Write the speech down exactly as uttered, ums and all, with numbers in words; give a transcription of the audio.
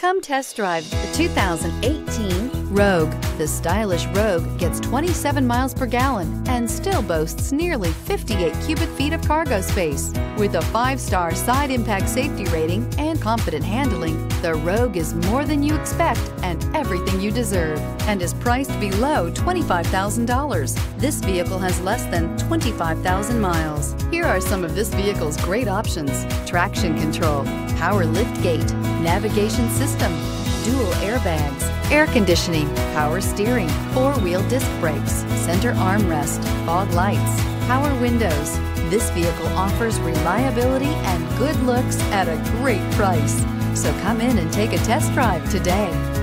Come test drive the two thousand eighteen Rogue. The stylish Rogue gets twenty-seven miles per gallon and still boasts nearly fifty-eight cubic feet of cargo space. With a five-star side impact safety rating and confident handling, the Rogue is more than you expect and everything you deserve, and is priced below twenty-five thousand dollars. This vehicle has less than twenty-five thousand miles. Here are some of this vehicle's great options: traction control, power lift gate, navigation system, dual airbags, air conditioning, power steering, four-wheel disc brakes, center armrest, fog lights, power windows. This vehicle offers reliability and good looks at a great price. So come in and take a test drive today.